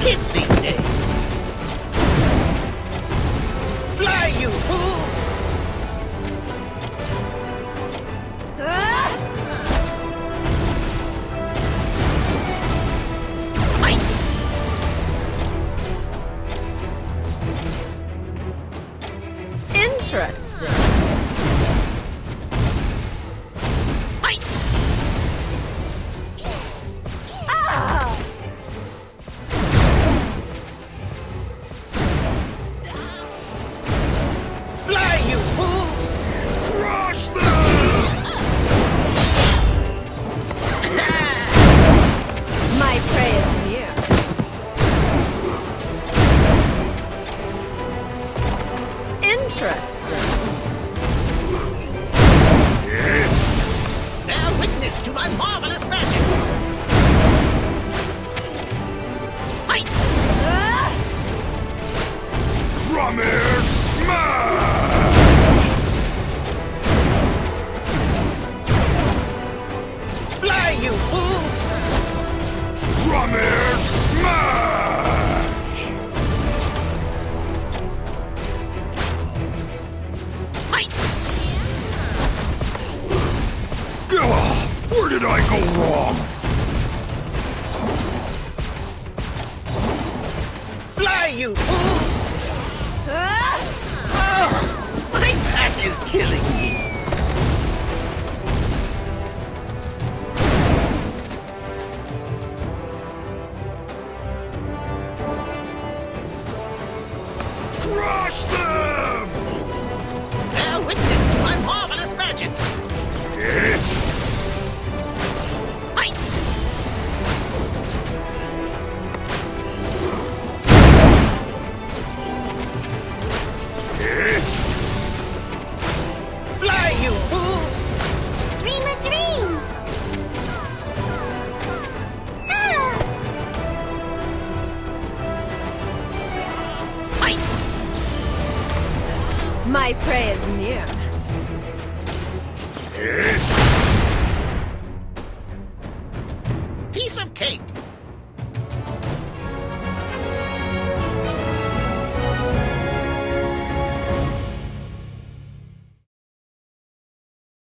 kids these days. Fly, you fools! Interesting. Ah! Fly, you fools! Crush them! My prey is near. Interesting. To my marvelous magics! Fight! Drummer smash! Fly, you fools! Drummer smash! Fight! Go on! Where did I go wrong? Fly, you fools! Oh, my back is killing me. Crush them! Bear witness to my marvelous magics. Dream a dream! Ah! My prey is near.